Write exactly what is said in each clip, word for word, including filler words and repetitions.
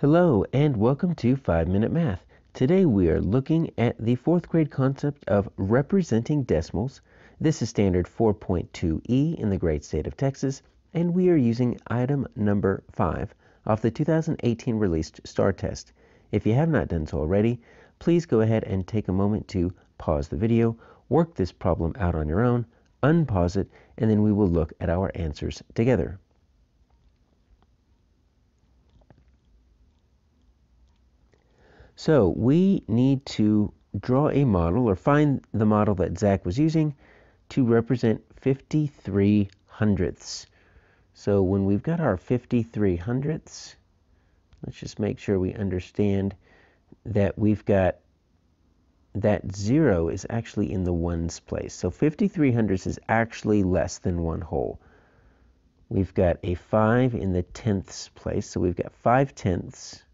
Hello and welcome to five minute Math. Today we are looking at the fourth grade concept of representing decimals. This is standard four point two E in the great state of Texas, and we are using item number five off the two thousand eighteen released STAAR test. If you have not done so already, please go ahead and take a moment to pause the video, work this problem out on your own, unpause it, and then we will look at our answers together. So we need to draw a model or find the model that Zach was using to represent fifty-three hundredths. So when we've got our fifty-three hundredths, let's just make sure we understand that we've got that zero is actually in the ones place. So fifty-three hundredths is actually less than one whole. We've got a five in the tenths place, so we've got five tenths.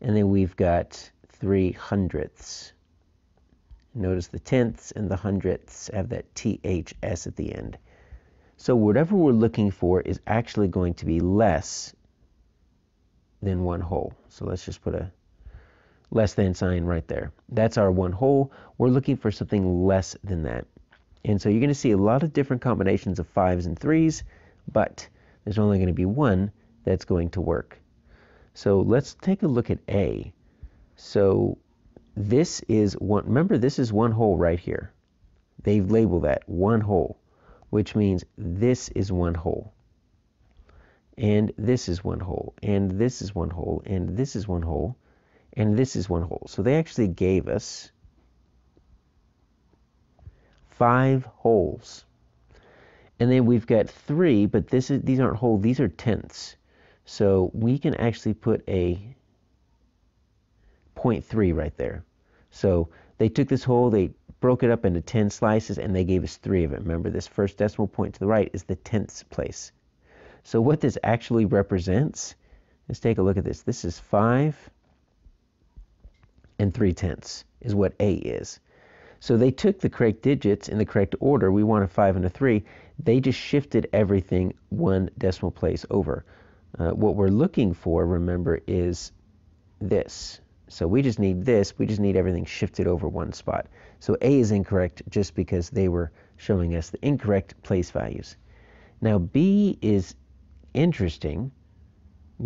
And then we've got three hundredths. Notice the tenths and the hundredths have that T H S at the end. So whatever we're looking for is actually going to be less than one whole. So let's just put a less than sign right there. That's our one whole. We're looking for something less than that. And so you're going to see a lot of different combinations of fives and threes, but there's only going to be one that's going to work. So let's take a look at A. So this is one, remember this is one whole right here. They've labeled that one whole, which means this is one whole, and this is one whole, and this is one whole, and this is one whole, and this is one whole. So they actually gave us five wholes. And then we've got three, but this is, these aren't whole, these are tenths. So we can actually put a zero point three right there. So they took this whole, they broke it up into ten slices, and they gave us three of it. Remember, this first decimal point to the right is the tenths place. So what this actually represents, let's take a look at this. This is five and three tenths is what A is. So they took the correct digits in the correct order. We want a five and a three. They just shifted everything one decimal place over. Uh, what we're looking for, remember, is this. So we just need this. We just need everything shifted over one spot. So A is incorrect just because they were showing us the incorrect place values. Now B is interesting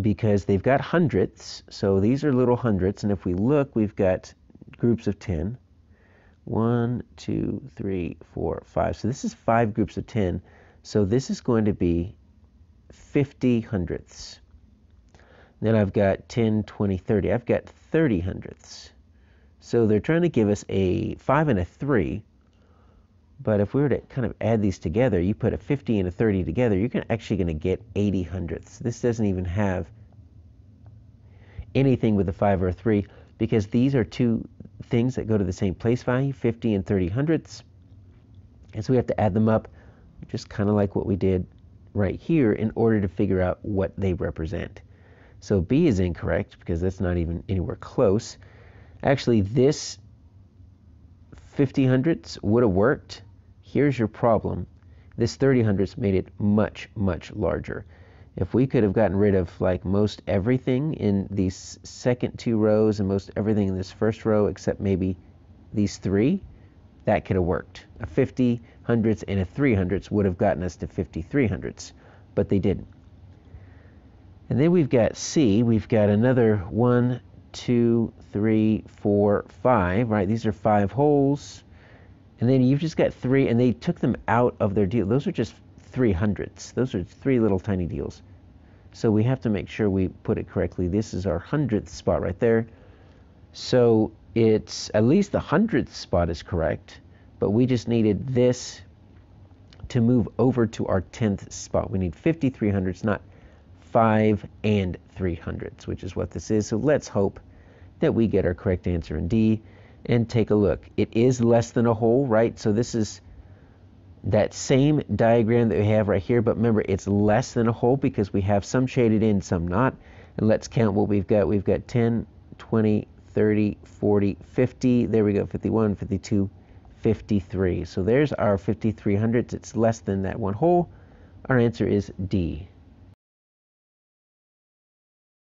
because they've got hundredths. So these are little hundredths. And if we look, we've got groups of ten. One, two, three, four, five. So this is five groups of ten. So this is going to be fifty hundredths. Then I've got ten, twenty, thirty. I've got thirty hundredths. So they're trying to give us a five and a three, but if we were to kind of add these together, you put a fifty and a thirty together, you're actually going to get eighty hundredths. This doesn't even have anything with a five or a three because these are two things that go to the same place value, fifty and thirty hundredths. And so we have to add them up just kind of like what we did right here in order to figure out what they represent. So B is incorrect because that's not even anywhere close. Actually, this fifty hundredths would have worked. Here's your problem. This thirty hundredths made it much, much larger. If we could have gotten rid of like most everything in these second two rows and most everything in this first row except maybe these three, that could have worked. A fifty hundredths and a three hundredths would have gotten us to fifty-three hundredths, but they didn't. And then we've got C. We've got another one, two, three, four, five, right? These are five wholes. And then you've just got three, and they took them out of their deal. Those are just three hundredths. Those are three little tiny deals. So we have to make sure we put it correctly. This is our hundredth spot right there. So it's at least the hundredth spot is correct, but we just needed this to move over to our tenth spot. We need fifty-three hundredths, not five and three hundredths, which is what this is. So let's hope that we get our correct answer in D and take a look. It is less than a whole, right? So this is that same diagram that we have right here, but remember it's less than a whole because we have some shaded in, some not. And let's count what we've got. We've got ten, twenty, thirty, forty, fifty, there we go, fifty-one, fifty-two, fifty-three. So there's our fifty-three hundredths. It's less than that one whole. Our answer is D.